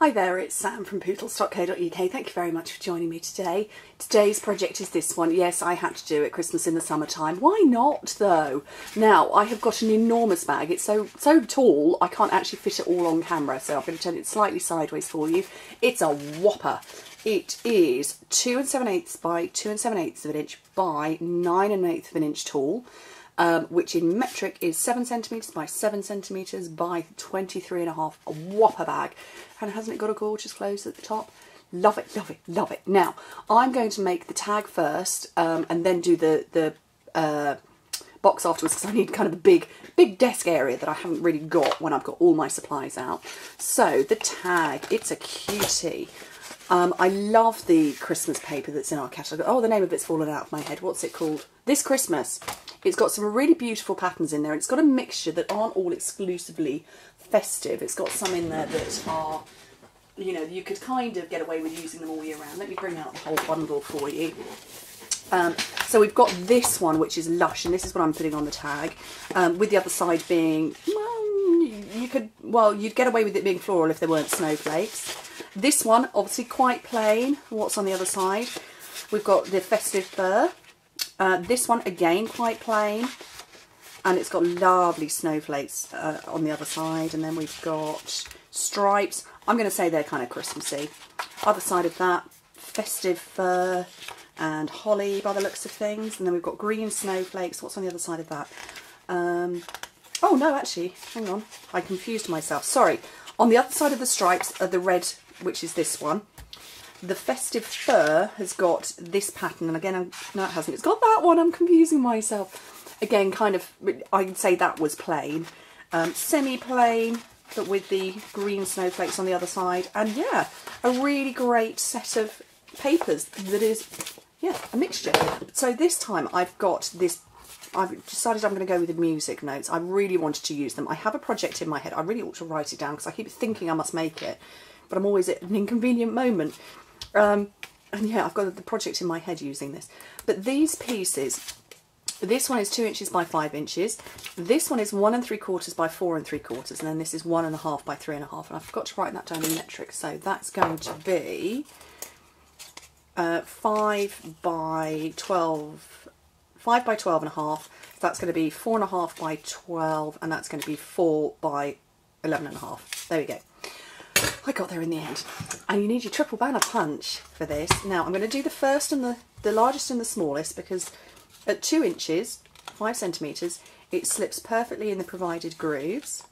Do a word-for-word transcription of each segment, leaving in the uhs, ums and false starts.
Hi there, it's Sam from Pootles dot co dot U K. Thank you very much for joining me today. Today's project is this one. Yes, I had to do it, Christmas in the summertime. Why not though? Now, I have got an enormous bag. It's so so tall, I can't actually fit it all on camera, so I'm going to turn it slightly sideways for you. It's a whopper. It is two and seven eighths by two and seven eighths of an inch by nine and an eighth of an inch tall. Um, which in metric is seven centimetres by seven centimetres by twenty-three and a half, a whopper bag. And hasn't it got a gorgeous close at the top? Love it, love it, love it. Now, I'm going to make the tag first um, and then do the, the uh, box afterwards, because I need kind of a big, big desk area that I haven't really got when I've got all my supplies out. So, the tag, it's a cutie. Um, I love the Christmas paper that's in our catalogue. Oh, the name of it's fallen out of my head. What's it called? This Christmas. It's got some really beautiful patterns in there. It's got a mixture that aren't all exclusively festive. It's got some in there that are, you know, you could kind of get away with using them all year round. Let me bring out the whole bundle for you. Um, so we've got this one, which is Lush, and this is what I'm putting on the tag, um, with the other side being, well, you could, well, you'd get away with it being floral if there weren't snowflakes. This one, obviously quite plain. What's on the other side? We've got the festive fur. Uh, this one, again, quite plain, and it's got lovely snowflakes uh, on the other side, and then we've got stripes. I'm going to say they're kind of Christmassy. Other side of that, festive fur and holly by the looks of things, and then we've got green snowflakes. What's on the other side of that? Um, oh, no, actually, hang on. I confused myself. Sorry. On the other side of the stripes are the red, which is this one. The festive fur has got this pattern, and again, I'm, no it hasn't, it's got that one, I'm confusing myself. Again, kind of, I'd say that was plain, um, semi-plain, but with the green snowflakes on the other side, and yeah, a really great set of papers that is, yeah, a mixture. So this time I've got this, I've decided I'm going to go with the music notes. I really wanted to use them. I have a project in my head, I really ought to write it down because I keep thinking I must make it, but I'm always at an inconvenient moment. Um, and yeah, I've got the project in my head using this. But these pieces, this one is two inches by five inches. This one is one and three quarters by four and three quarters. And then this is one and a half by three and a half. And I forgot to write that down in metric. So that's going to be uh, five by twelve, five by twelve and a half. That's going to be four and a half by twelve. And that's going to be four by eleven and a half. There we go. I got there in the end. And you need your triple banner punch for this. Now I'm going to do the first and the, the largest and the smallest, because at two inches, five centimetres, it slips perfectly in the provided grooves.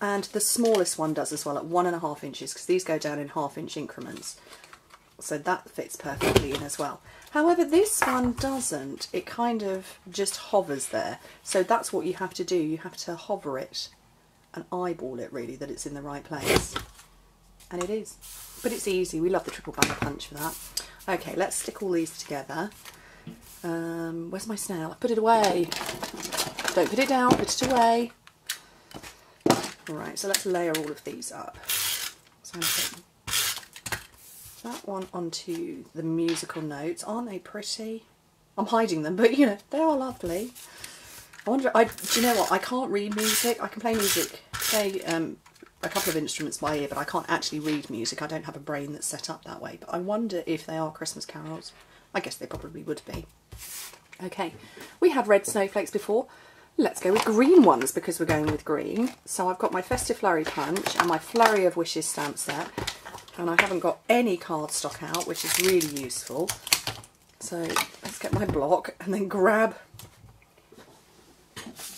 And the smallest one does as well at one and a half inches, because these go down in half inch increments. So that fits perfectly in as well. However, this one doesn't. It kind of just hovers there. So that's what you have to do. You have to hover it and eyeball it, really, that it's in the right place. And it is. But it's easy. We love the triple banner punch for that. Okay, let's stick all these together. Um, where's my snail? I put it away. Don't put it down, put it away. Alright, so let's layer all of these up. So I'm putting that one onto the musical notes. Aren't they pretty? I'm hiding them, but you know, they are lovely. I wonder, I, do you know what, I can't read music. I can play music, play um, a couple of instruments by ear, but I can't actually read music. I don't have a brain that's set up that way. But I wonder if they are Christmas carols. I guess they probably would be. Okay, we had red snowflakes before. Let's go with green ones, because we're going with green. So I've got my festive flurry punch and my flurry of wishes stamp set. And I haven't got any cardstock out, which is really useful. So let's get my block and then grab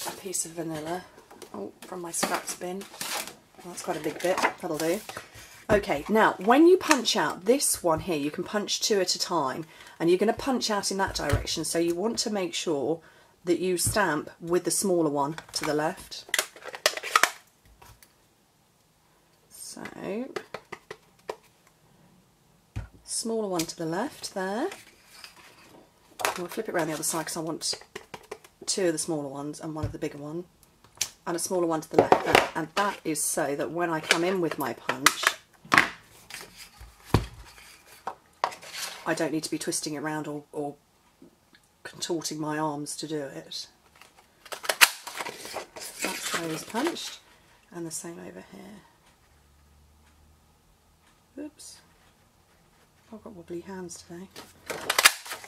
a piece of vanilla, oh, from my scraps bin. Well, that's quite a big bit, that'll do. Okay, now when you punch out this one here, you can punch two at a time, and you're going to punch out in that direction, so you want to make sure that you stamp with the smaller one to the left. So, smaller one to the left there. We'll flip it around the other side because I want two of the smaller ones and one of the bigger one, and a smaller one to the left there. And that is so that when I come in with my punch, I don't need to be twisting it around or, or contorting my arms to do it. That's how it's punched, and the same over here. Oops, I've got wobbly hands today.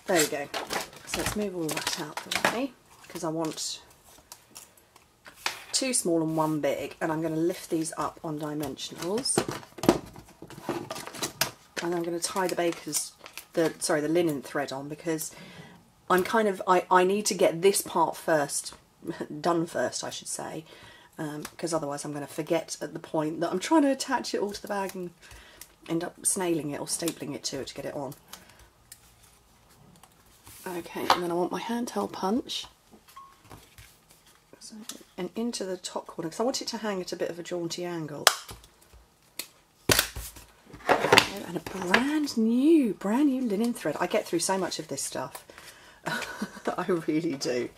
There we go. So let's move all that out the way, because I want two small and one big, and I'm going to lift these up on dimensionals, and I'm going to tie the baker's, the sorry, the linen thread on, because I'm kind of, I, I need to get this part first, done first I should say, because um, otherwise I'm going to forget at the point that I'm trying to attach it all to the bag and end up snailing it or stapling it to it to get it on. Okay, and then I want my handheld punch, so, and into the top corner, because I want it to hang at a bit of a jaunty angle. And a brand new, brand new linen thread. I get through so much of this stuff. I really do.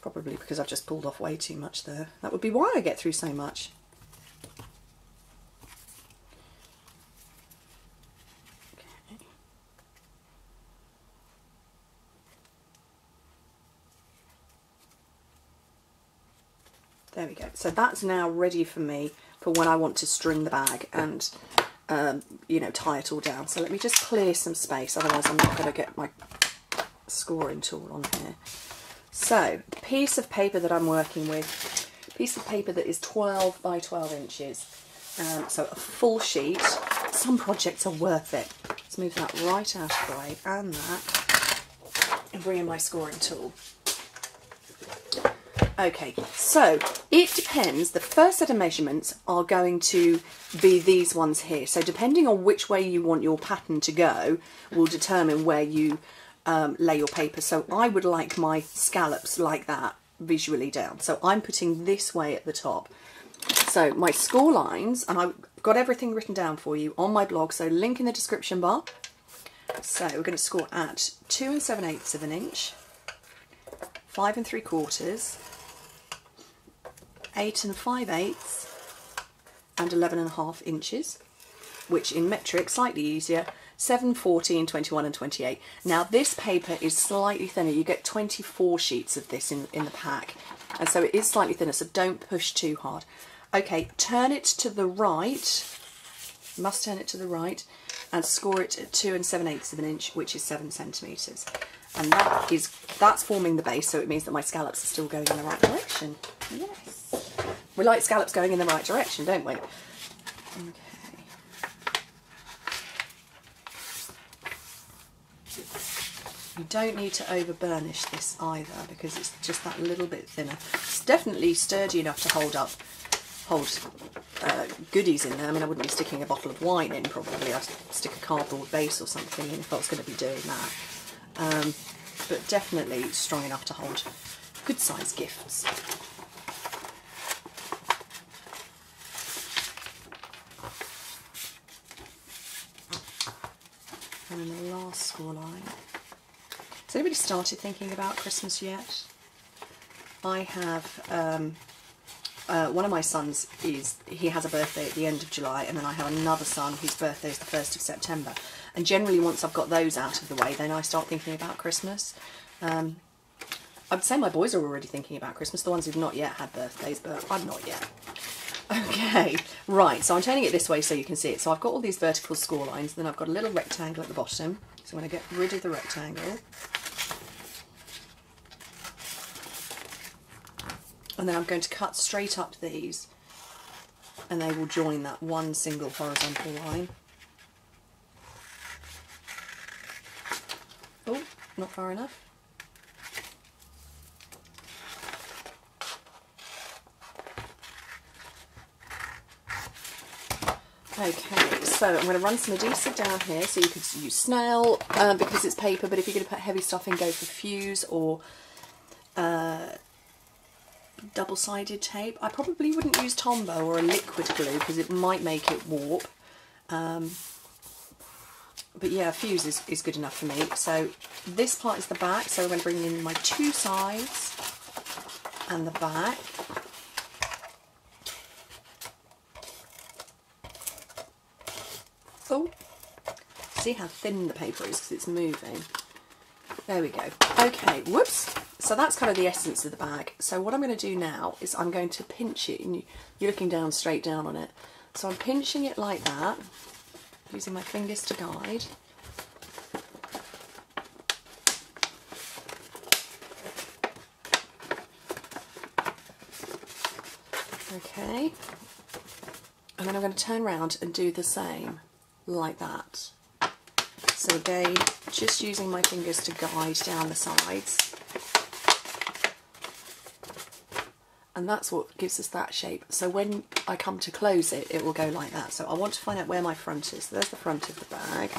Probably because I've just pulled off way too much there. That would be why I get through so much. There we go. So that's now ready for me for when I want to string the bag and, um, you know, tie it all down. So let me just clear some space, otherwise I'm not going to get my scoring tool on here. So the piece of paper that I'm working with, piece of paper that is twelve by twelve inches. Um, so a full sheet. Some projects are worth it. Let's move that right out of the way and that, and bring in my scoring tool. Okay, so it depends. The first set of measurements are going to be these ones here. So depending on which way you want your pattern to go will determine where you um, lay your paper. So I would like my scallops like that visually down. So I'm putting this way at the top. So my score lines, and I've got everything written down for you on my blog, so link in the description bar. So we're going to score at two and seven eighths of an inch, five and three quarters, eight and five eighths and eleven and a half inches, which in metric, slightly easier, seven, fourteen, twenty-one and twenty-eight. Now this paper is slightly thinner. You get twenty-four sheets of this in, in the pack. And so it is slightly thinner, so don't push too hard. Okay, turn it to the right, must turn it to the right, and score it at two and seven eighths of an inch, which is seven centimetres. And that is, that's forming the base, so it means that my scallops are still going in the right direction. Yes. We like scallops going in the right direction, don't we? Okay. You don't need to overburnish this either, because it's just that little bit thinner. It's definitely sturdy enough to hold up, hold uh, goodies in there. I mean, I wouldn't be sticking a bottle of wine in, probably. I'd stick a cardboard base or something in if I was going to be doing that. Um, but definitely strong enough to hold good-sized gifts. And then the last score line. Has anybody started thinking about Christmas yet? I have, um, uh, one of my sons, is he has a birthday at the end of July, and then I have another son whose birthday is the first of September. And generally once I've got those out of the way, then I start thinking about Christmas. Um, I'd say my boys are already thinking about Christmas, the ones who've not yet had birthdays, but I'm not yet. Okay, right, so I'm turning it this way so you can see it. So I've got all these vertical score lines, then I've got a little rectangle at the bottom. So I'm going to get rid of the rectangle. And then I'm going to cut straight up these, and they will join that one single horizontal line. Oh, not far enough. Okay, so I'm going to run some adhesive down here, so you could use snail uh, because it's paper, but if you're going to put heavy stuff in, go for fuse or uh, double-sided tape. I probably wouldn't use Tombow or a liquid glue because it might make it warp. Um, but yeah, fuse is, is good enough for me. So this part is the back, so I'm going to bring in my two sides and the back. Oh, see how thin the paper is because it's moving. There we go. Okay, whoops. So that's kind of the essence of the bag. So what I'm going to do now is I'm going to pinch it, and you're looking down, straight down on it. So I'm pinching it like that, using my fingers to guide. Okay, and then I'm going to turn around and do the same, like that. So again, just using my fingers to guide down the sides. And that's what gives us that shape. So when I come to close it, it will go like that. So I want to find out where my front is. So there's the front of the bag.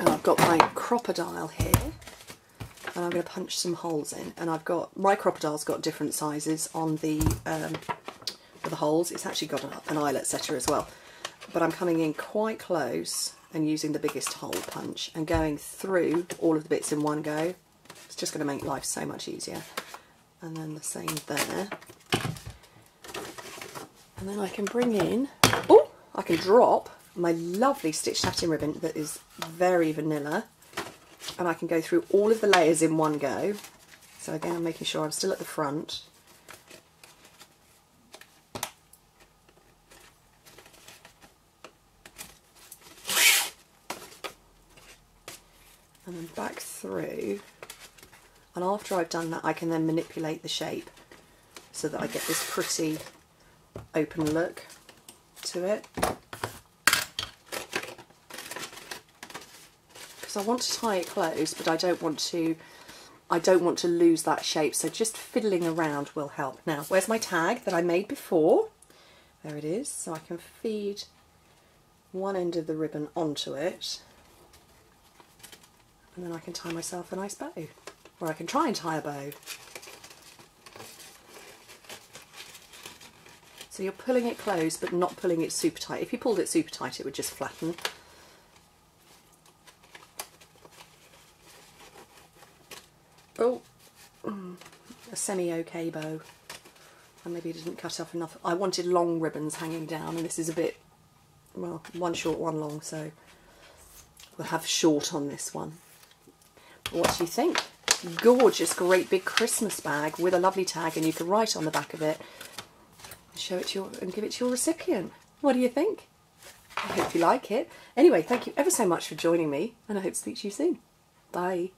And I've got my crop-a-dile here. And I'm going to punch some holes in. And I've got, my crop-a-dile's got different sizes on the, um, for the holes. It's actually got an eyelet setter as well. But I'm coming in quite close and using the biggest hole punch and going through all of the bits in one go. It's just going to make life so much easier. And then the same there, and then I can bring in, oh, I can drop my lovely stitched satin ribbon that is very vanilla, and I can go through all of the layers in one go. So again, I'm making sure I'm still at the front. And then back through. And after I've done that, I can then manipulate the shape so that I get this pretty open look to it. Because I want to tie it closed, but I don't want to, I don't want to lose that shape. So just fiddling around will help. Now, where's my tag that I made before? There it is. So I can feed one end of the ribbon onto it. And then I can tie myself a nice bow. Or I can try and tie a bow. So you're pulling it closed but not pulling it super tight. If you pulled it super tight, it would just flatten. Oh, a semi-okay bow. I maybe didn't cut off enough. I wanted long ribbons hanging down, and this is a bit, well, one short, one long, so we'll have short on this one. What do you think? Gorgeous, great big Christmas bag with a lovely tag, and you can write on the back of it, show it to your, and give it to your recipient. What do you think? I hope you like it. Anyway, thank you ever so much for joining me, and I hope to speak to you soon. Bye.